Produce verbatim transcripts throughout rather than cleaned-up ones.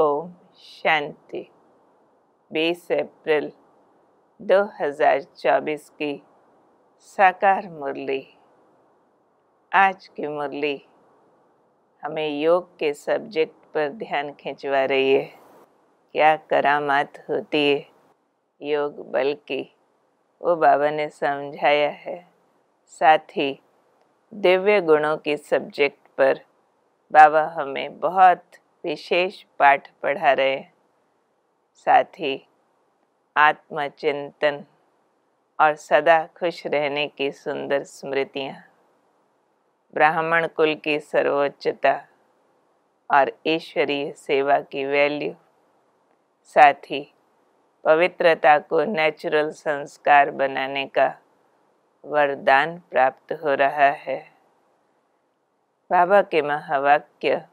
ओम शांति। बीस अप्रैल दो हज़ार चौबीस की साकार मुरली। आज की मुरली हमें योग के सब्जेक्ट पर ध्यान खिंचवा रही है। क्या करामात होती है योग बल की, वो बाबा ने समझाया है। साथ ही दिव्य गुणों के सब्जेक्ट पर बाबा हमें बहुत विशेष पाठ पढ़ा रहे हैं। साथ ही आत्मचिंतन और सदा खुश रहने की सुंदर स्मृतियाँ, ब्राह्मण कुल की सर्वोच्चता और ईश्वरीय सेवा की वैल्यू, साथ ही पवित्रता को नेचुरल संस्कार बनाने का वरदान प्राप्त हो रहा है। बाबा के महावाक्य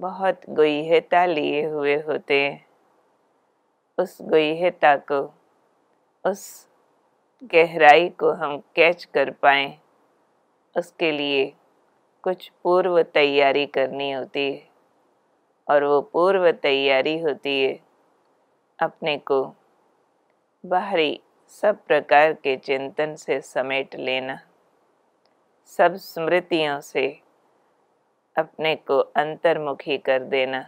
बहुत गुह्यता लिए हुए होते हैं। उस गुह्यता को, उस गहराई को हम कैच कर पाएँ, उसके लिए कुछ पूर्व तैयारी करनी होती है। और वो पूर्व तैयारी होती है अपने को बाहरी सब प्रकार के चिंतन से समेट लेना, सब स्मृतियों से अपने को अंतर्मुखी कर देना,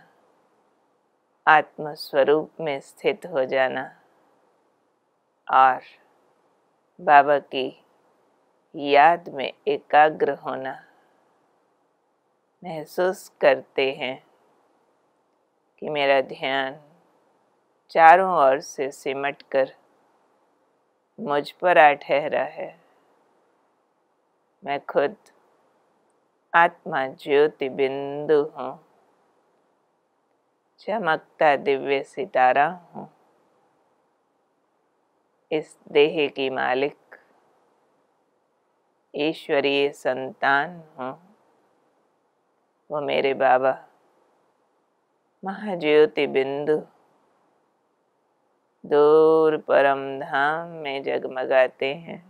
आत्मस्वरूप में स्थित हो जाना। और बाबा की याद में एकाग्र होना, महसूस करते हैं कि मेरा ध्यान चारों ओर से सिमट कर मुझ पर आ ठहरा है। मैं खुद आत्मा ज्योति बिंदु हूँ, चमकता दिव्य सितारा हूँ, इस देह की मालिक ईश्वरीय संतान हूँ। वो मेरे बाबा महाज्योति बिंदु दूर परम धाम में जगमगाते हैं,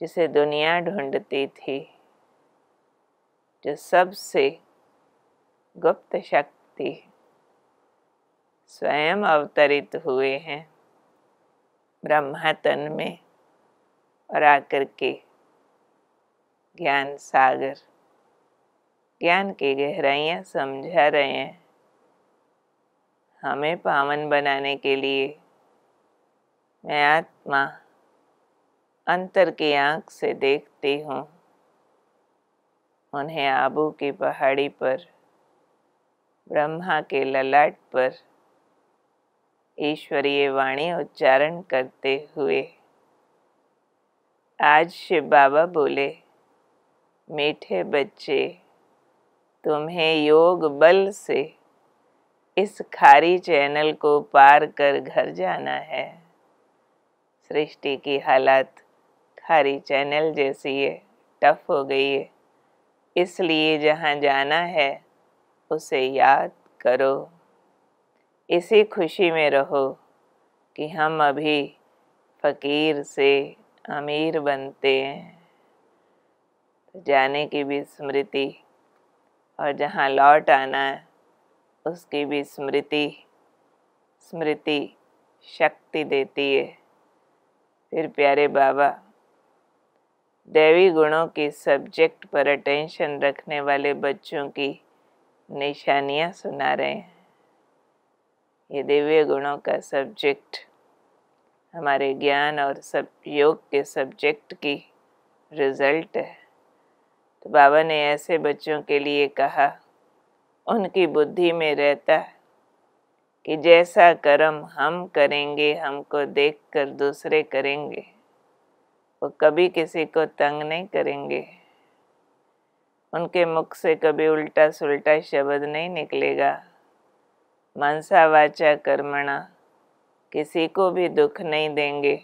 जिसे दुनिया ढूंढती थी, जो सबसे गुप्त शक्ति स्वयं अवतरित हुए हैं ब्रह्मातन में और आकर के ज्ञान सागर, ज्ञान की गहराइयाँ समझा रहे हैं। हमें पावन बनाने के लिए मैं आत्मा अंतर की आँख से देखती हूँ। उन्हें आबू की पहाड़ी पर, ब्रह्मा के ललाट पर ईश्वरीय वाणी उच्चारण करते हुए आज शिव बाबा बोले, मीठे बच्चे, तुम्हें योग बल से इस खारी चैनल को पार कर घर जाना है। सृष्टि की हालात खारी चैनल जैसी है, टफ हो गई है, इसलिए जहाँ जाना है उसे याद करो। इसी खुशी में रहो कि हम अभी फकीर से अमीर बनते हैं। जाने की भी स्मृति और जहाँ लौट आना है उसकी भी स्मृति, स्मृति शक्ति देती है। फिर प्यारे बाबा दैवी गुणों के सब्जेक्ट पर अटेंशन रखने वाले बच्चों की निशानियाँ सुना रहे हैं। ये दिव्य गुणों का सब्जेक्ट हमारे ज्ञान और सब योग के सब्जेक्ट की रिजल्ट है। तो बाबा ने ऐसे बच्चों के लिए कहा, उनकी बुद्धि में रहता है कि जैसा कर्म हम करेंगे, हमको देखकर दूसरे करेंगे। वो कभी किसी को तंग नहीं करेंगे, उनके मुख से कभी उल्टा सुलटा शब्द नहीं निकलेगा। मनसा वाचा कर्मणा, किसी को भी दुख नहीं देंगे।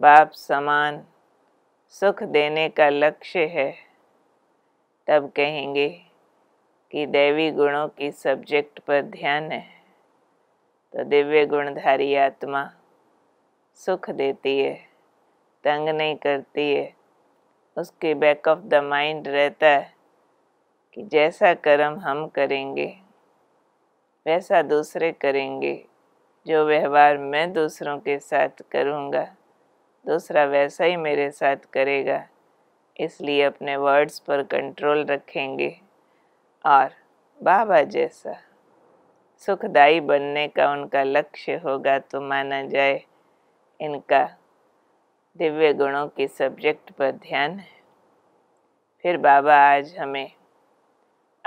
बाप समान सुख देने का लक्ष्य है। तब कहेंगे कि दैवी गुणों की सब्जेक्ट पर ध्यान है। तो दिव्य गुणधारी आत्मा सुख देती है, तंग नहीं करती है। उसके बैक ऑफ द माइंड रहता है कि जैसा कर्म हम करेंगे, वैसा दूसरे करेंगे। जो व्यवहार मैं दूसरों के साथ करूँगा, दूसरा वैसा ही मेरे साथ करेगा। इसलिए अपने वर्ड्स पर कंट्रोल रखेंगे और बाबा जैसा सुखदाई बनने का उनका लक्ष्य होगा तो माना जाए इनका दिव्य गुणों की सब्जेक्ट पर ध्यान है। फिर बाबा आज हमें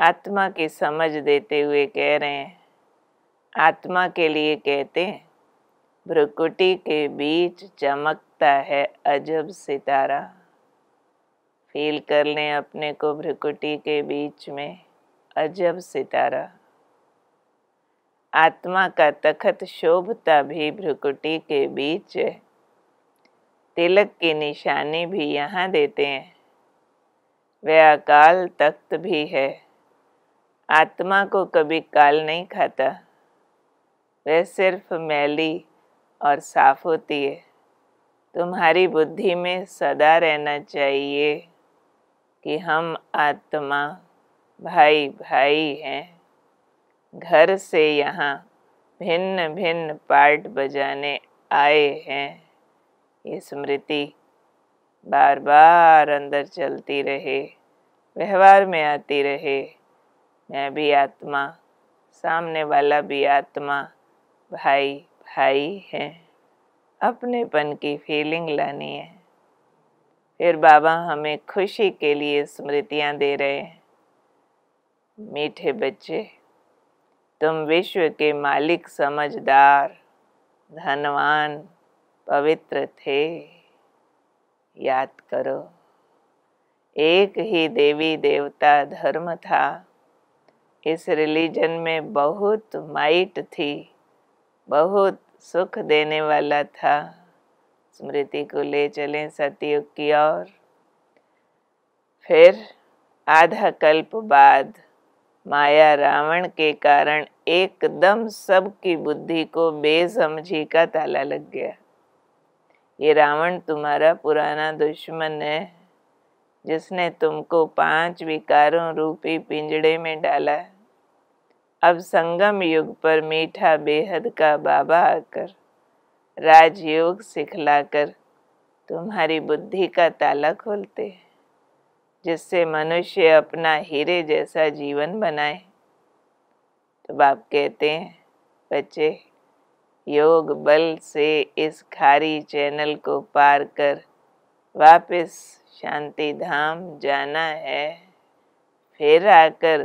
आत्मा की समझ देते हुए कह रहे हैं, आत्मा के लिए कहते हैं, भ्रुकुटी के बीच चमकता है अजब सितारा। फील कर लें अपने को भ्रुकुटी के बीच में अजब सितारा। आत्मा का तखत शोभता भी भ्रुकुटी के बीच है। तिलक की निशानी भी यहाँ देते हैं। वह अकाल तख्त भी है। आत्मा को कभी काल नहीं खाता, वह सिर्फ मैली और साफ होती है। तुम्हारी बुद्धि में सदा रहना चाहिए कि हम आत्मा भाई भाई हैं। घर से यहाँ भिन्न भिन्न पार्ट बजाने आए हैं। ये स्मृति बार बार अंदर चलती रहे, व्यवहार में आती रहे। मैं भी आत्मा, सामने वाला भी आत्मा, भाई भाई है। अपनेपन की फीलिंग लानी है। फिर बाबा हमें खुशी के लिए स्मृतियाँ दे रहे हैं। मीठे बच्चे, तुम विश्व के मालिक, समझदार, धनवान, पवित्र थे। याद करो, एक ही देवी देवता धर्म था। इस रिलीजन में बहुत माइट थी, बहुत सुख देने वाला था। स्मृति को ले चलें सतयुग की ओर। फिर आधा कल्प बाद माया रावण के कारण एकदम सबकी बुद्धि को बेसमझी का ताला लग गया। ये रावण तुम्हारा पुराना दुश्मन है, जिसने तुमको पांच विकारों रूपी पिंजड़े में डाला। अब संगम युग पर मीठा बेहद का बाबा आकर राजयोग सिखलाकर तुम्हारी बुद्धि का ताला खोलते हैं, जिससे मनुष्य अपना हीरे जैसा जीवन बनाए। तो बाप कहते हैं, बच्चे, योग बल से इस खारी चैनल को पार कर वापस शांति धाम जाना है। फिर आकर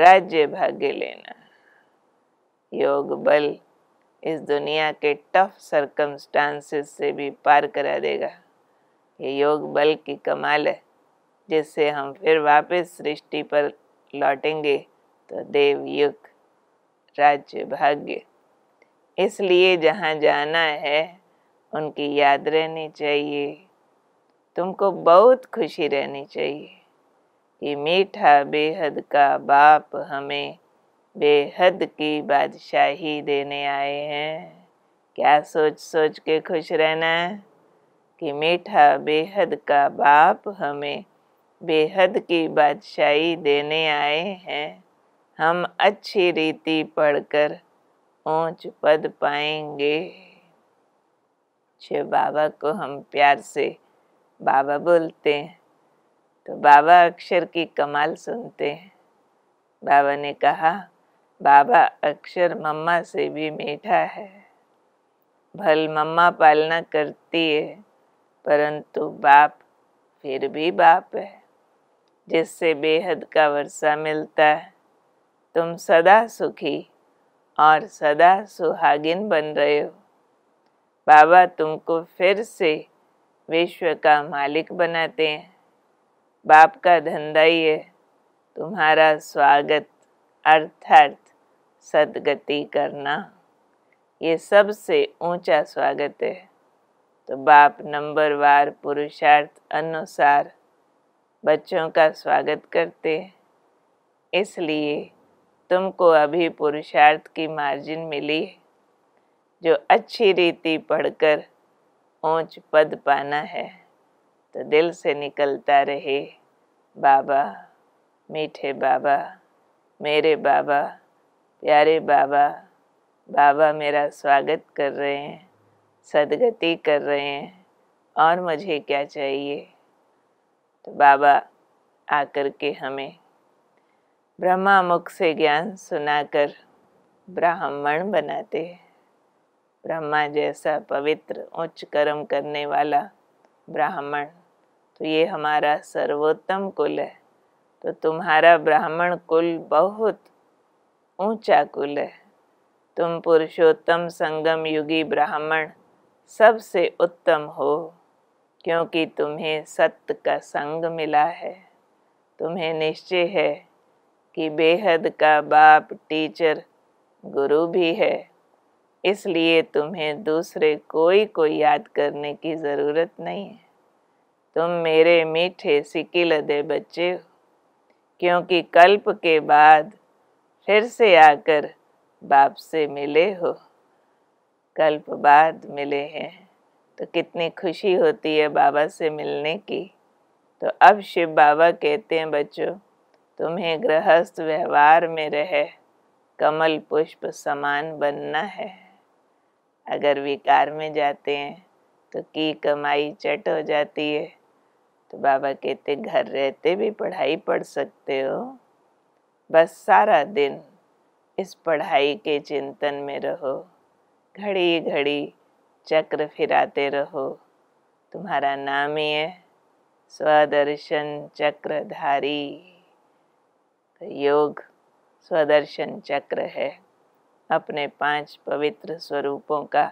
राज्य भाग्य लेना। योग बल इस दुनिया के टफ सर्कमस्टांसेस से भी पार करा देगा। ये योग बल की कमाल है, जिससे हम फिर वापस सृष्टि पर लौटेंगे तो देवयुग, राज्य भाग्य। इसलिए जहाँ जाना है उनकी याद रहनी चाहिए। तुमको बहुत खुशी रहनी चाहिए कि मीठा बेहद का बाप हमें बेहद की बादशाही देने आए हैं। क्या सोच सोच के खुश रहना है कि मीठा बेहद का बाप हमें बेहद की बादशाही देने आए हैं। हम अच्छी रीति पढ़कर ऊंच पद पाएंगे। जब बाबा को हम प्यार से बाबा बोलते हैं तो बाबा अक्षर की कमाल सुनते हैं। बाबा ने कहा, बाबा अक्षर मम्मा से भी मीठा है। भल मम्मा पालना करती है, परंतु बाप फिर भी बाप है, जिससे बेहद का वर्षा मिलता है। तुम सदा सुखी और सदा सुहागिन बन रहे हो। बाबा तुमको फिर से विश्व का मालिक बनाते हैं। बाप का धंधा ही है तुम्हारा स्वागत, अर्थात सदगति करना। ये सबसे ऊंचा स्वागत है। तो बाप नंबरवार पुरुषार्थ अनुसार बच्चों का स्वागत करते हैं। इसलिए तुमको अभी पुरुषार्थ की मार्जिन मिली है, जो अच्छी रीति पढ़कर ऊंच पद पाना है। तो दिल से निकलता रहे, बाबा, मीठे बाबा, मेरे बाबा, प्यारे बाबा, बाबा मेरा स्वागत कर रहे हैं, सदगति कर रहे हैं, और मुझे क्या चाहिए। तो बाबा आकर के हमें ब्रह्मा मुख से ज्ञान सुनाकर ब्राह्मण बनाते हैं। ब्रह्मा जैसा पवित्र उच्च कर्म करने वाला ब्राह्मण, तो ये हमारा सर्वोत्तम कुल है। तो तुम्हारा ब्राह्मण कुल बहुत ऊंचा कुल है। तुम पुरुषोत्तम संगम युगी ब्राह्मण सबसे उत्तम हो, क्योंकि तुम्हें सत्य का संग मिला है। तुम्हें निश्चय है कि बेहद का बाप टीचर गुरु भी है, इसलिए तुम्हें दूसरे कोई को याद करने की ज़रूरत नहीं है। तुम मेरे मीठे सिक्की लदे बच्चे हो, क्योंकि कल्प के बाद फिर से आकर बाप से मिले हो। कल्प बाद मिले हैं, तो कितनी खुशी होती है बाबा से मिलने की। तो अब शिव बाबा कहते हैं, बच्चों तुम्हें गृहस्थ व्यवहार में रह कमल पुष्प समान बनना है। अगर विकार में जाते हैं तो की कमाई चट हो जाती है। तो बाबा कहते घर रहते भी पढ़ाई पढ़ सकते हो, बस सारा दिन इस पढ़ाई के चिंतन में रहो, घड़ी घड़ी चक्र फिराते रहो। तुम्हारा नाम ही है स्वदर्शन चक्रधारी। तो योग स्वदर्शन चक्र है, अपने पांच पवित्र स्वरूपों का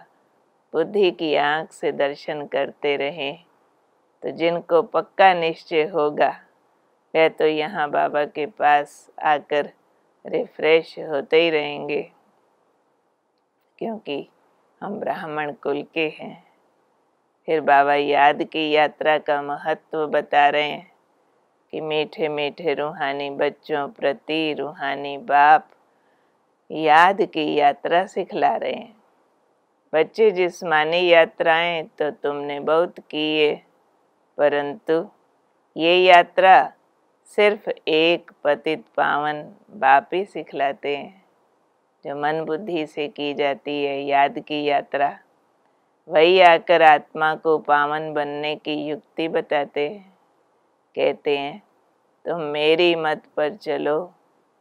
बुद्धि की आंख से दर्शन करते रहें। तो जिनको पक्का निश्चय होगा वह तो यहाँ बाबा के पास आकर रिफ्रेश होते ही रहेंगे, क्योंकि हम ब्राह्मण कुल के हैं। फिर बाबा याद की यात्रा का महत्व बता रहे हैं कि मीठे मीठे रूहानी बच्चों प्रति रूहानी बाप याद की यात्रा सिखला रहे हैं। बच्चे जिस्मानी यात्राएं तो तुमने बहुत की है, परंतु ये यात्रा सिर्फ एक पतित पावन बाप ही सिखलाते हैं। जो मन बुद्धि से की जाती है याद की यात्रा, वही आकर आत्मा को पावन बनने की युक्ति बताते हैं। कहते हैं तुम मेरी मत पर चलो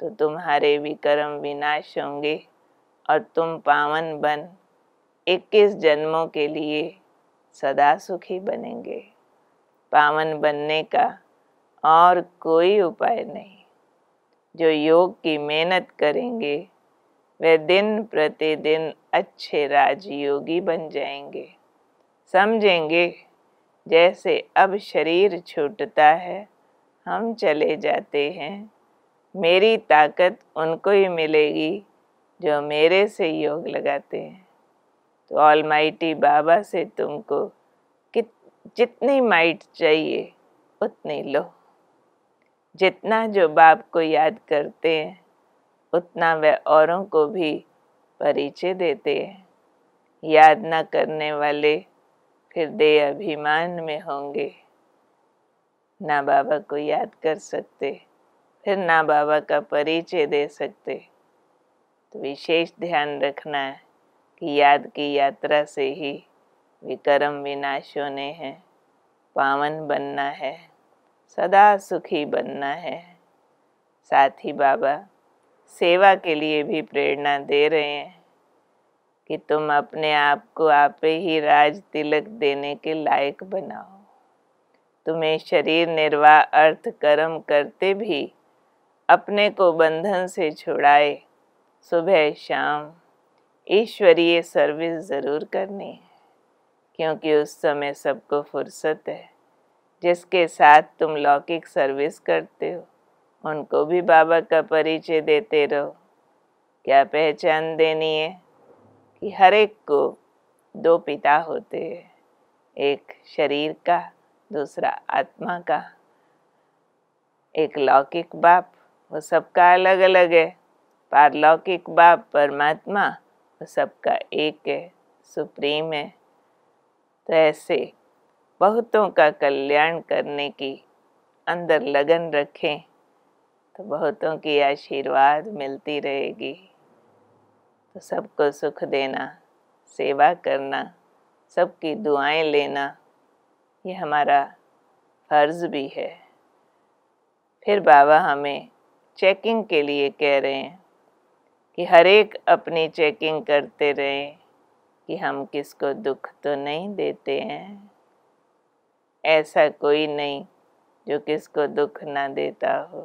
तो तुम्हारे विकर्म विनाश होंगे और तुम पावन बन इक्कीस जन्मों के लिए सदा सुखी बनेंगे। पावन बनने का और कोई उपाय नहीं। जो योग की मेहनत करेंगे वे दिन प्रतिदिन अच्छे राजयोगी बन जाएंगे। समझेंगे जैसे अब शरीर छूटता है, हम चले जाते हैं, मेरी ताकत उनको ही मिलेगी जो मेरे से योग लगाते हैं। तो ऑलमाइटी बाबा से तुमको कित जितनी माइट चाहिए उतनी लो। जितना जो बाप को याद करते हैं उतना वे औरों को भी परिचय देते हैं। याद ना करने वाले फिर दे अभिमान में होंगे, ना बाबा को याद कर सकते, फिर ना बाबा का परिचय दे सकते। तो विशेष ध्यान रखना है कि याद की यात्रा से ही विकर्म विनाश होने हैं, पावन बनना है, सदा सुखी बनना है। साथ ही बाबा सेवा के लिए भी प्रेरणा दे रहे हैं कि तुम अपने आप को आपे ही राज तिलक देने के लायक बनाओ। तुम्हें शरीर निर्वाह अर्थ कर्म करते भी अपने को बंधन से छुड़ाए सुबह शाम ईश्वरीय सर्विस ज़रूर करनी है, क्योंकि उस समय सबको फुर्सत है। जिसके साथ तुम लौकिक सर्विस करते हो उनको भी बाबा का परिचय देते रहो। क्या पहचान देनी है कि हर एक को दो पिता होते हैं, एक शरीर का, दूसरा आत्मा का, एक लौकिक बाप, वो सबका अलग अलग है। पारलौकिक बाप परमात्मा, वो सबका एक है, सुप्रीम है। तो ऐसे बहुतों का कल्याण करने की अंदर लगन रखें तो बहुतों की आशीर्वाद मिलती रहेगी। सबको सुख देना, सेवा करना, सबकी दुआएं लेना, ये हमारा फर्ज भी है। फिर बाबा हमें चेकिंग के लिए कह रहे हैं कि हर एक अपनी चेकिंग करते रहें कि हम किसको दुख तो नहीं देते हैं। ऐसा कोई नहीं जो किसको दुख ना देता हो।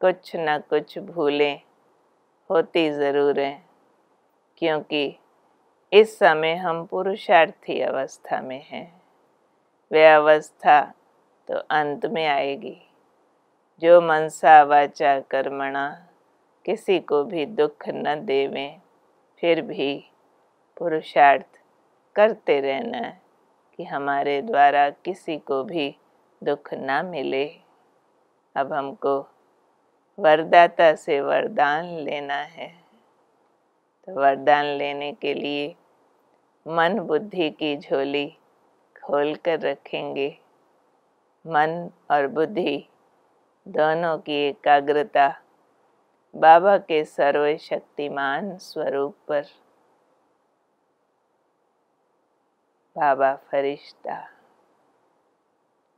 कुछ ना कुछ भूलें होती ज़रूर हैं, क्योंकि इस समय हम पुरुषार्थी अवस्था में हैं। वह अवस्था तो अंत में आएगी। जो मनसा वाचा कर्मणा किसी को भी दुख न देवें, फिर भी पुरुषार्थ करते रहना है कि हमारे द्वारा किसी को भी दुख ना मिले। अब हमको वरदाता से वरदान लेना है, तो वरदान लेने के लिए मन बुद्धि की झोली खोल कर रखेंगे। मन और बुद्धि दोनों की एकाग्रता बाबा के सर्वशक्तिमान स्वरूप पर। बाबा फरिश्ता,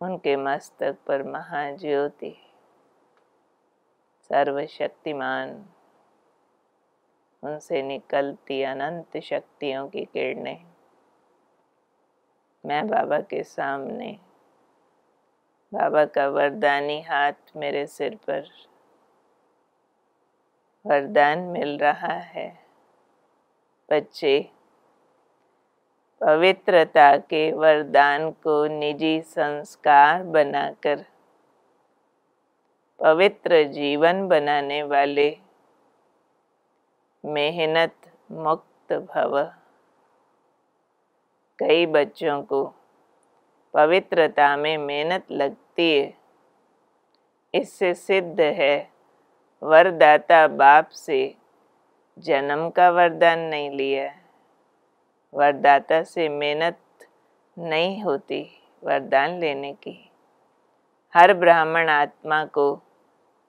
उनके मस्तक पर महाज्योति, सर्वशक्तिमान, उनसे निकलती अनंत शक्तियों की किरणें। मैं बाबा के सामने, बाबा का वरदानी हाथ मेरे सिर पर, वरदान मिल रहा है। बच्चे पवित्रता के वरदान को निजी संस्कार बनाकर पवित्र जीवन बनाने वाले मेहनत मुक्त भव। कई बच्चों को पवित्रता में मेहनत लगती है। इससे सिद्ध है वरदाता बाप से जन्म का वरदान नहीं लिया है, वरदाता से मेहनत नहीं होती वरदान लेने की। हर ब्राह्मण आत्मा को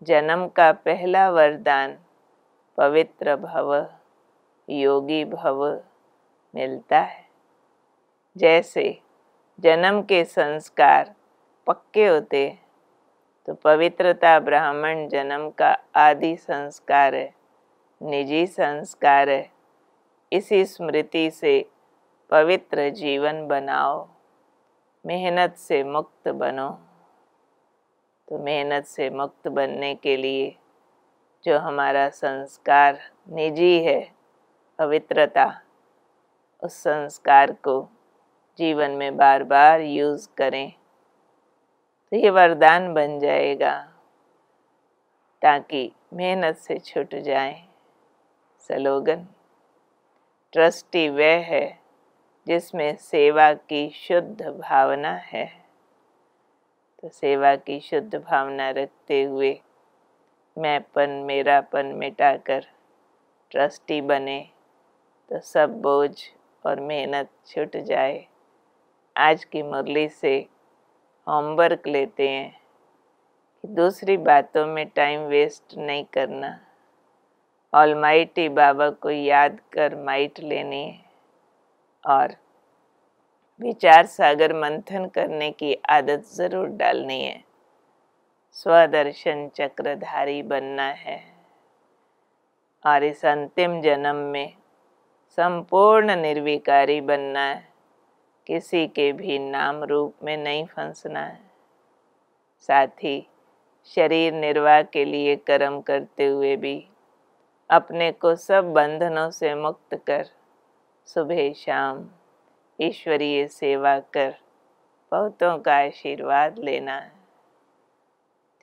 जन्म का पहला वरदान पवित्र भव, योगी भव मिलता है। जैसे जन्म के संस्कार पक्के होते तो पवित्रता ब्राह्मण जन्म का आदि संस्कार है, निजी संस्कार है। इसी स्मृति से पवित्र जीवन बनाओ, मेहनत से मुक्त बनो। तो मेहनत से मुक्त बनने के लिए जो हमारा संस्कार निजी है, पवित्रता, उस संस्कार को जीवन में बार बार यूज़ करें तो ये वरदान बन जाएगा, ताकि मेहनत से छूट जाए। स्लोगन: ट्रस्टी वह है जिसमें सेवा की शुद्ध भावना है। तो सेवा की शुद्ध भावना रखते हुए मैंपन, मेरापन मिटाकर ट्रस्टी बने तो सब बोझ और मेहनत छूट जाए। आज की मुरली से होमवर्क लेते हैं कि दूसरी बातों में टाइम वेस्ट नहीं करना। ऑलमाइटी बाबा को याद कर माइट लेनी है और विचार सागर मंथन करने की आदत ज़रूर डालनी है। स्वदर्शन चक्रधारी बनना है और इस अंतिम जन्म में संपूर्ण निर्विकारी बनना है। किसी के भी नाम रूप में नहीं फंसना है। साथ ही शरीर निर्वाह के लिए कर्म करते हुए भी अपने को सब बंधनों से मुक्त कर सुबह शाम ईश्वरीय सेवा कर बहुतों का आशीर्वाद लेना है।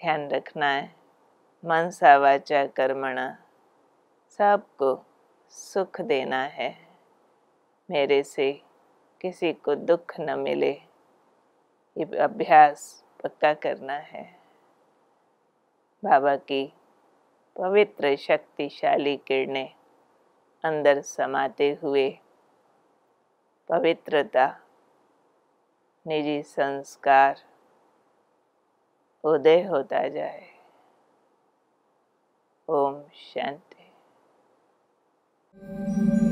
ध्यान रखना है मनसा वाचा कर्मणा, सबको सुख देना है। मेरे से किसी को दुख न मिले, ये अभ्यास पक्का करना है। बाबा की पवित्र शक्तिशाली किरणें अंदर समाते हुए पवित्रता, निजी संस्कार उदय होता जाए। ओम शांति। है।